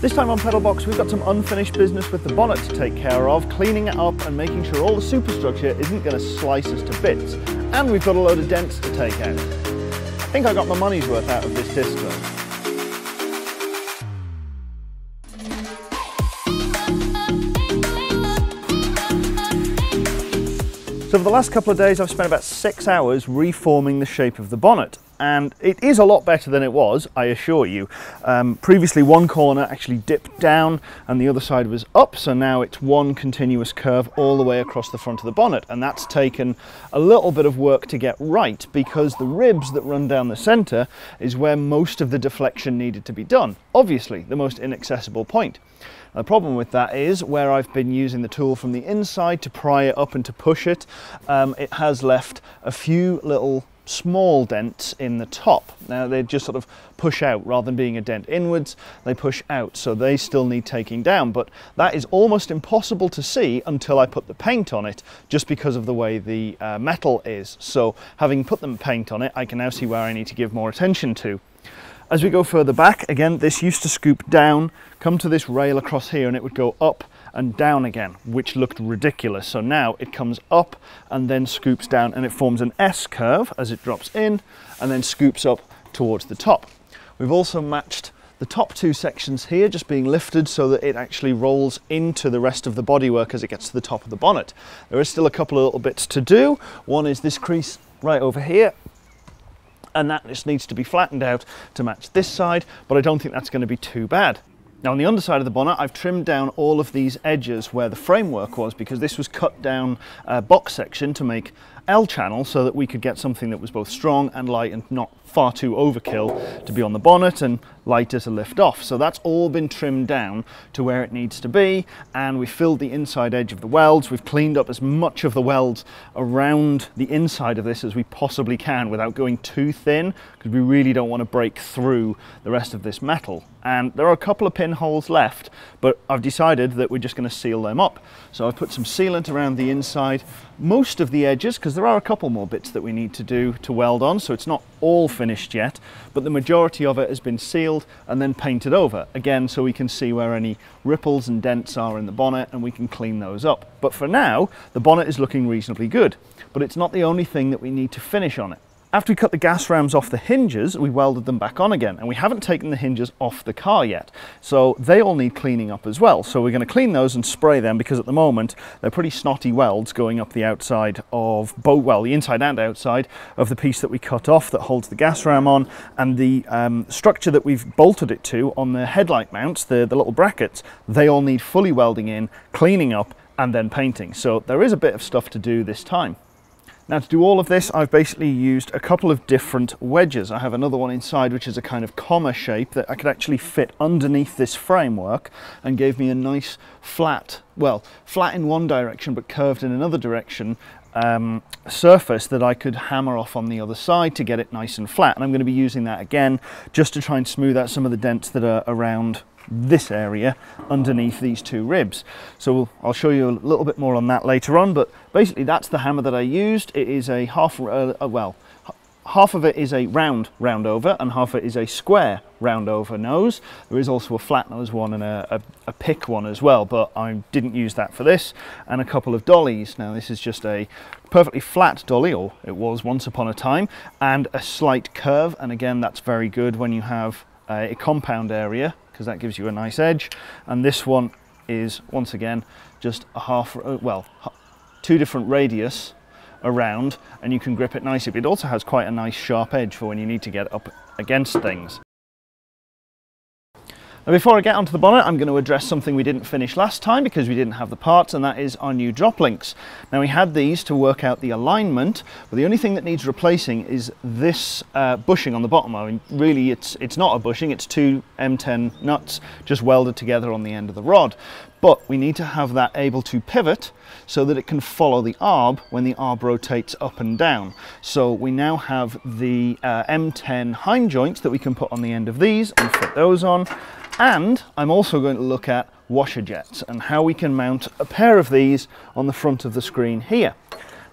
This time on Pedalbox, we've got some unfinished business with the bonnet to take care of, cleaning it up and making sure all the superstructure isn't going to slice us to bits. And we've got a load of dents to take out. I think I got my money's worth out of this disc though. So for the last couple of days I've spent about 6 hours reforming the shape of the bonnet, and it is a lot better than it was, I assure you. Previously one corner actually dipped down and the other side was up, so now it's one continuous curve all the way across the front of the bonnet, and that's taken a little bit of work to get right because the ribs that run down the centre is where most of the deflection needed to be done. Obviously the most inaccessible point. The problem with that is where I've been using the tool from the inside to pry it up and to push it, it has left a few little small dents in the top. Now they just sort of push out rather than being a dent inwards, they push out, so they still need taking down, but that is almost impossible to see until I put the paint on it just because of the way the metal is. So having put the paint on it, I can now see where I need to give more attention to. As we go further back, again, this used to scoop down, come to this rail across here, and it would go up and down again, which looked ridiculous. So now it comes up and then scoops down, and it forms an S curve as it drops in and then scoops up towards the top. We've also matched the top two sections here just being lifted so that it actually rolls into the rest of the bodywork as it gets to the top of the bonnet. There is still a couple of little bits to do. One is this crease right over here, and that just needs to be flattened out to match this side, but I don't think that's going to be too bad. Now on the underside of the bonnet, I've trimmed down all of these edges where the framework was, because this was cut down box section to make L-channel so that we could get something that was both strong and light and not far too overkill to be on the bonnet and lighter to lift off. So that's all been trimmed down to where it needs to be, and we filled the inside edge of the welds. We've cleaned up as much of the welds around the inside of this as we possibly can without going too thin, because we really don't want to break through the rest of this metal. And there are a couple of pinholes left, but I've decided that we're just going to seal them up. So I've put some sealant around the inside, most of the edges, because there are a couple more bits that we need to do to weld on, so it's not all finished yet, but the majority of it has been sealed and then painted over, again so we can see where any ripples and dents are in the bonnet and we can clean those up. But for now the bonnet is looking reasonably good, but it's not the only thing that we need to finish on it. After we cut the gas rams off the hinges, we welded them back on again, and we haven't taken the hinges off the car yet, so they all need cleaning up as well. So we're going to clean those and spray them, because at the moment they're pretty snotty welds going up the outside of both, well, the inside and outside of the piece that we cut off that holds the gas ram on, and the structure that we've bolted it to on the headlight mounts, the little brackets, they all need fully welding in, cleaning up and then painting. So there is a bit of stuff to do this time. Now to do all of this, I've basically used a couple of different wedges. I have another one inside which is a kind of comma shape that I could actually fit underneath this framework, and gave me a nice flat, well, flat in one direction but curved in another direction surface that I could hammer off on the other side to get it nice and flat. And I'm going to be using that again just to try and smooth out some of the dents that are around this area underneath these two ribs. So I'll show you a little bit more on that later on, but basically that's the hammer that I used. It is a half of it is a round over and half of it is a square round over nose. There is also a flat nose one and a pick one as well, but I didn't use that for this. And a couple of dollies. Now this is just a perfectly flat dolly, or it was once upon a time, and a slight curve, and again that's very good when you have a compound area, because that gives you a nice edge. And this one is once again just a half, well, two different radius around, and you can grip it nicely, but it also has quite a nice sharp edge for when you need to get up against things. Now before I get onto the bonnet, I'm going to address something we didn't finish last time because we didn't have the parts, and that is our new drop links. Now we had these to work out the alignment, but the only thing that needs replacing is this bushing on the bottom. I mean, really it's not a bushing, it's two M10 nuts just welded together on the end of the rod. But we need to have that able to pivot so that it can follow the ARB when the ARB rotates up and down. So we now have the M10 heim joints that we can put on the end of these and fit those on. And I'm also going to look at washer jets and how we can mount a pair of these on the front of the screen here.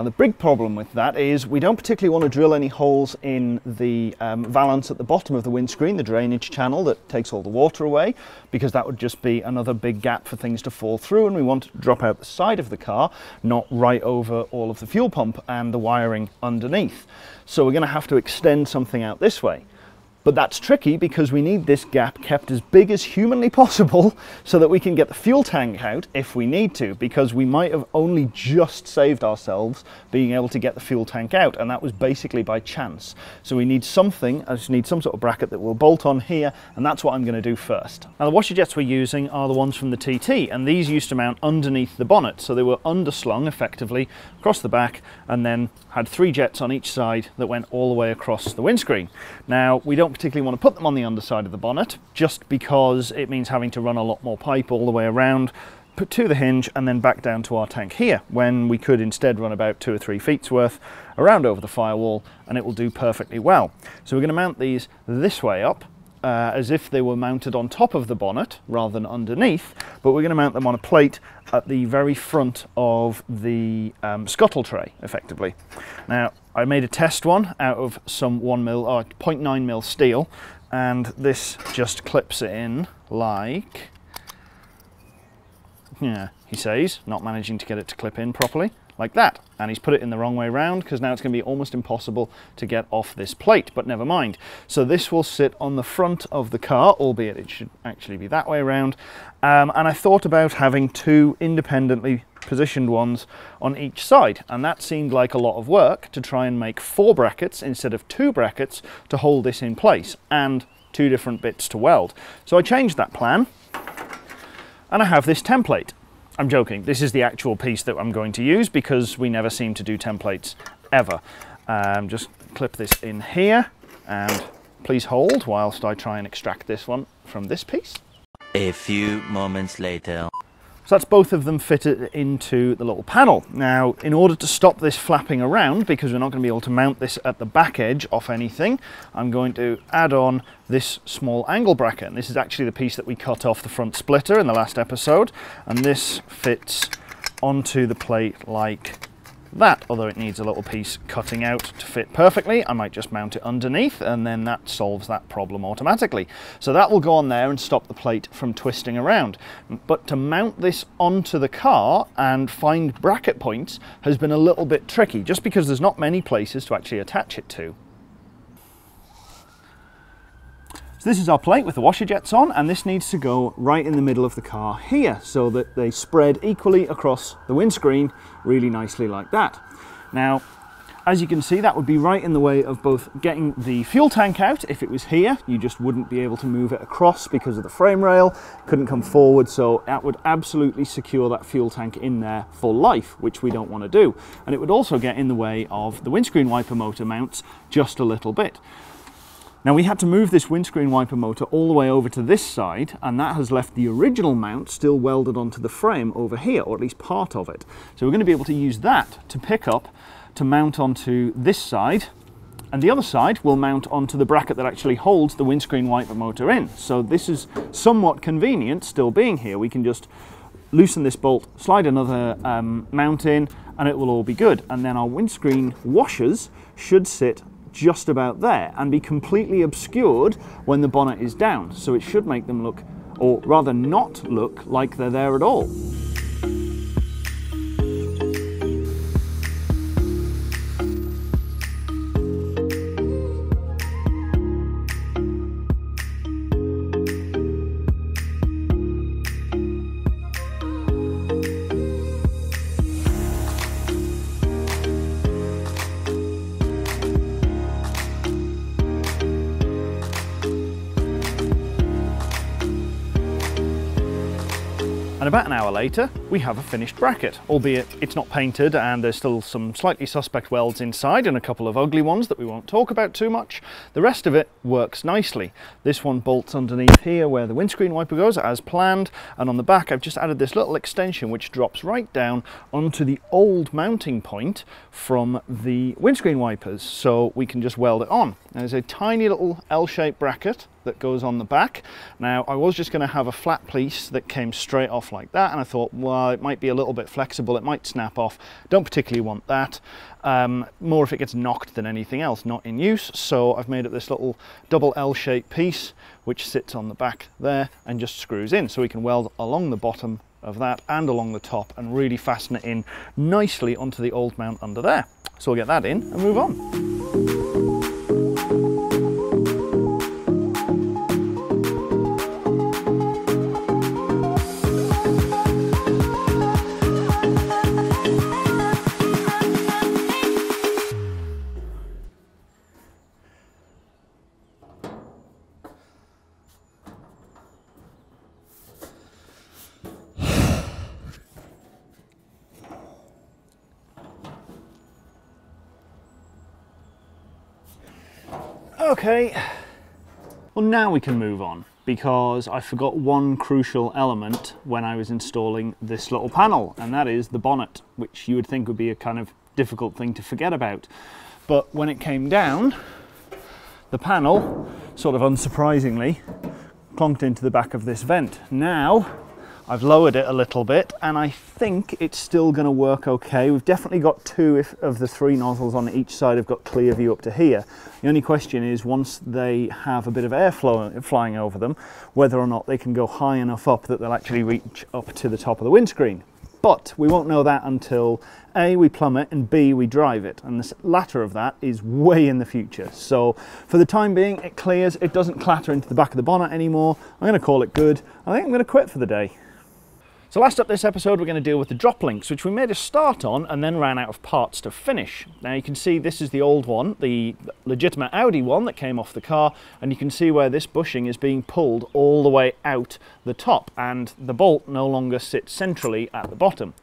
Now the big problem with that is we don't particularly want to drill any holes in the valance at the bottom of the windscreen, the drainage channel that takes all the water away, because that would just be another big gap for things to fall through, and we want to drop out the side of the car, not right over all of the fuel pump and the wiring underneath. So we're going to have to extend something out this way. But that's tricky because we need this gap kept as big as humanly possible so that we can get the fuel tank out if we need to, because we might have only just saved ourselves being able to get the fuel tank out, and that was basically by chance. So we need something, I just need some sort of bracket that we'll bolt on here, and that's what I'm going to do first. Now the washer jets we're using are the ones from the TT, and these used to mount underneath the bonnet, so they were underslung effectively across the back and then had three jets on each side that went all the way across the windscreen. Now we don't particularly want to put them on the underside of the bonnet just because it means having to run a lot more pipe all the way around to the hinge and then back down to our tank here, when we could instead run about 2 or 3 feet's worth around over the firewall and it will do perfectly well. So we're going to mount these this way up as if they were mounted on top of the bonnet rather than underneath, but we're going to mount them on a plate at the very front of the scuttle tray effectively. Now I made a test one out of some 0.9mm steel, and this just clips it in like, yeah, he says, not managing to get it to clip in properly, like that. And he's put it in the wrong way round because now it's going to be almost impossible to get off this plate, but never mind. So this will sit on the front of the car, albeit it should actually be that way around. And I thought about having two independently positioned ones on each side, and that seemed like a lot of work to try and make 4 brackets instead of 2 brackets to hold this in place, and 2 different bits to weld. So I changed that plan and I have this template. I'm joking, this is the actual piece that I'm going to use because we never seem to do templates ever. Just clip this in here, and please hold whilst I try and extract this one from this piece. A few moments later. So that's both of them fitted into the little panel. Now, in order to stop this flapping around, because we're not going to be able to mount this at the back edge off anything, I'm going to add on this small angle bracket. And this is actually the piece that we cut off the front splitter in the last episode. And this fits onto the plate like that, although it needs a little piece cutting out to fit perfectly. I might just mount it underneath and then that solves that problem automatically. So that will go on there and stop the plate from twisting around. But to mount this onto the car and find bracket points has been a little bit tricky, just because there's not many places to actually attach it to. So this is our plate with the washer jets on, and this needs to go right in the middle of the car here so that they spread equally across the windscreen really nicely like that. Now, as you can see, that would be right in the way of both getting the fuel tank out. If it was here, you just wouldn't be able to move it across because of the frame rail, couldn't come forward, so that would absolutely secure that fuel tank in there for life, which we don't want to do. And it would also get in the way of the windscreen wiper motor mounts just a little bit. Now we had to move this windscreen wiper motor all the way over to this side, and that has left the original mount still welded onto the frame over here, or at least part of it. So we're going to be able to use that to pick up, to mount onto this side, and the other side will mount onto the bracket that actually holds the windscreen wiper motor in. So this is somewhat convenient still being here. We can just loosen this bolt, slide another mount in, and it will all be good. And then our windscreen washers should sit just about there and be completely obscured when the bonnet is down, so it should make them look, or rather not look, like they're there at all. And about an hour later, we have a finished bracket, albeit it's not painted and there's still some slightly suspect welds inside and a couple of ugly ones that we won't talk about too much. The rest of it works nicely. This one bolts underneath here where the windscreen wiper goes as planned, and on the back I've just added this little extension which drops right down onto the old mounting point from the windscreen wipers, so we can just weld it on. There's a tiny little L-shaped bracket that goes on the back. Now, I was just going to have a flat piece that came straight off like that, and I thought, well, it might be a little bit flexible, it might snap off. Don't particularly want that. More if it gets knocked than anything else, not in use. So I've made it this little double L-shaped piece which sits on the back there and just screws in, so we can weld along the bottom of that and along the top and really fasten it in nicely onto the old mount under there. So we'll get that in and move on. Okay, well now we can move on, because I forgot one crucial element when I was installing this little panel, and that is the bonnet, which you would think would be a kind of difficult thing to forget about. But when it came down, the panel, sort of unsurprisingly, clunked into the back of this vent. Now, I've lowered it a little bit, and I think it's still going to work okay. We've definitely got two of the three nozzles on each side have got clear view up to here. The only question is, once they have a bit of airflow flying over them, whether or not they can go high enough up that they'll actually reach up to the top of the windscreen. But we won't know that until A, we plumb it, and B, we drive it. And the latter of that is way in the future. So for the time being, it clears. It doesn't clatter into the back of the bonnet anymore. I'm going to call it good. I think I'm going to quit for the day. So last up this episode, we're going to deal with the drop links, which we made a start on and then ran out of parts to finish. Now you can see this is the old one, the legitimate Audi one that came off the car, and you can see where this bushing is being pulled all the way out the top, and the bolt no longer sits centrally at the bottom.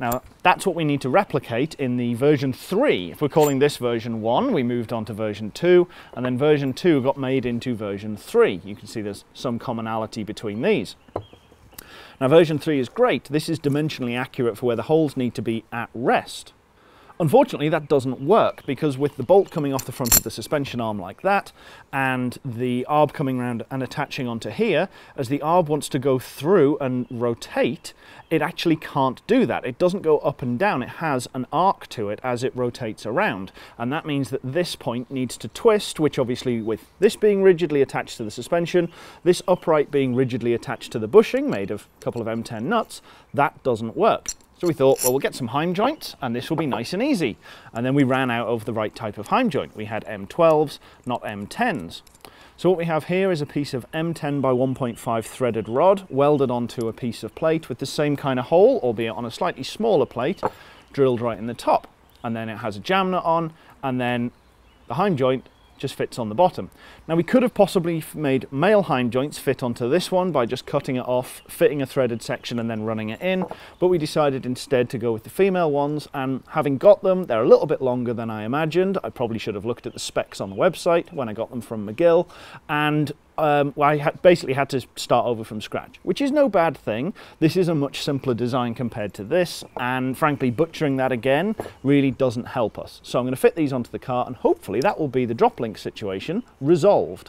Now that's what we need to replicate in the version 3. If we're calling this version 1, we moved on to version 2, and then version 2 got made into version 3. You can see there's some commonality between these. Now version 3 is great. This is dimensionally accurate for where the holes need to be at rest. Unfortunately, that doesn't work, because with the bolt coming off the front of the suspension arm like that, and the ARB coming around and attaching onto here, as the ARB wants to go through and rotate, it actually can't do that. It doesn't go up and down. It has an arc to it as it rotates around, and that means that this point needs to twist, which obviously, with this being rigidly attached to the suspension, this upright being rigidly attached to the bushing made of a couple of M10 nuts, that doesn't work. So we thought, well, we'll get some heim joints and this will be nice and easy. And then we ran out of the right type of heim joint. We had M12s, not M10s. So what we have here is a piece of M10 by 1.5 threaded rod welded onto a piece of plate with the same kind of hole, albeit on a slightly smaller plate, drilled right in the top. And then it has a jam nut on, and then the heim joint just fits on the bottom. Now we could have possibly made male heim joints fit onto this one by just cutting it off, fitting a threaded section and then running it in, but we decided instead to go with the female ones, and having got them, they're a little bit longer than I imagined. I probably should have looked at the specs on the website when I got them from McGill, and I basically had to start over from scratch, which is no bad thing. This is a much simpler design compared to this, and frankly butchering that again really doesn't help us. So I'm going to fit these onto the car, and hopefully that will be the drop link situation resolved.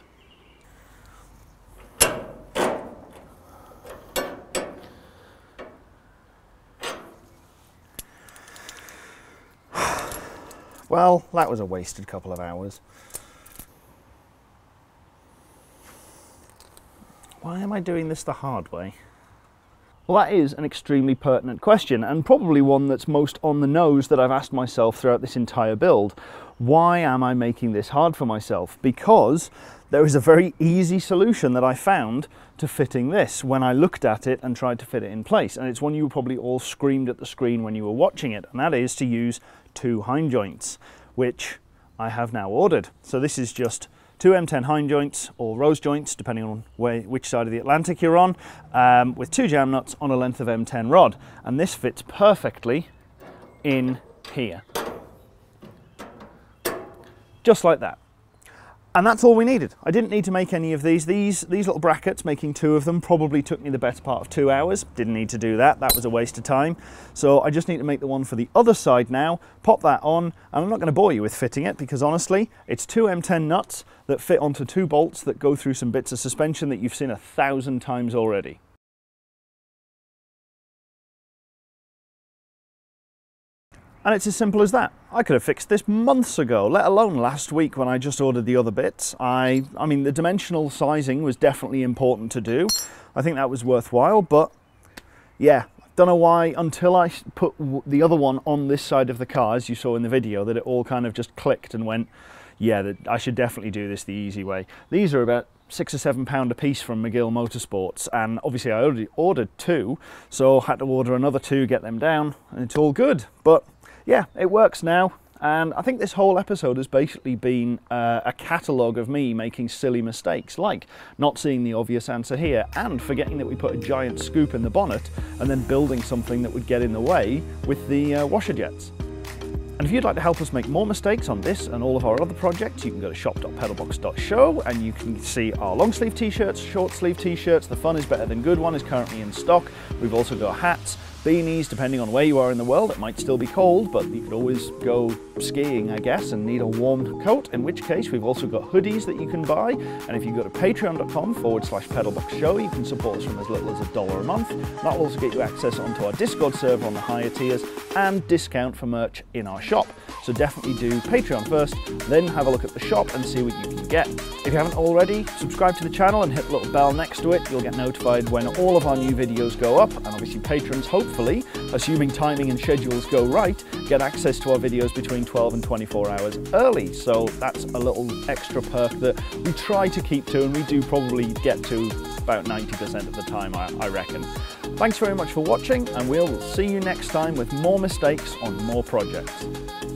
Well, that was a wasted couple of hours. Why am I doing this the hard way? Well, that is an extremely pertinent question, and probably one that's most on the nose that I've asked myself throughout this entire build. Why am I making this hard for myself? Because there is a very easy solution that I found to fitting this when I looked at it and tried to fit it in place. And it's one you probably all screamed at the screen when you were watching it, and that is to use two heim joints, which I have now ordered. So this is just two M10 heim joints, or rose joints, depending on which side of the Atlantic you're on, with two jam nuts on a length of M10 rod. And this fits perfectly in here. Just like that. And that's all we needed. I didn't need to make any of these. These little brackets, making two of them, probably took me the better part of 2 hours. Didn't need to do that. That was a waste of time. So I just need to make the one for the other side now, pop that on, and I'm not going to bore you with fitting it because honestly, it's two M10 nuts that fit onto two bolts that go through some bits of suspension that you've seen 1,000 times already. And it's as simple as that. I could have fixed this months ago, let alone last week when I just ordered the other bits. I mean, the dimensional sizing was definitely important to do. I think that was worthwhile, but yeah, don't know why until I put the other one on this side of the car, as you saw in the video, that it all kind of just clicked and went, yeah, I should definitely do this the easy way. These are about £6 or £7 a piece from McGill Motorsports, and obviously I already ordered two, so had to order another two, get them down, and it's all good. But yeah, it works now, and I think this whole episode has basically been a catalogue of me making silly mistakes, like not seeing the obvious answer here, and forgetting that we put a giant scoop in the bonnet, and then building something that would get in the way with the washer jets. And if you'd like to help us make more mistakes on this and all of our other projects, you can go to shop.pedalbox.show and you can see our long sleeve t-shirts, short sleeve t-shirts, the Fun Is Better Than Good one is currently in stock. We've also got hats, beanies, depending on where you are in the world, it might still be cold, but you could always go skiing, I guess, and need a warm coat, in which case we've also got hoodies that you can buy. And if you go to patreon.com/pedalboxshow, you can support us from as little as $1 a month. That will also get you access onto our Discord server on the higher tiers and discount for merch in our shop. So definitely do Patreon first, then have a look at the shop and see what you can get. If you haven't already, subscribe to the channel and hit the little bell next to it. You'll get notified when all of our new videos go up, and obviously patrons, hopefully, assuming timing and schedules go right, get access to our videos between 12 and 24 hours early. So that's a little extra perk that we try to keep to, and we do probably get to about 90% of the time, I reckon. Thanks very much for watching, and we'll see you next time with more mistakes on more projects.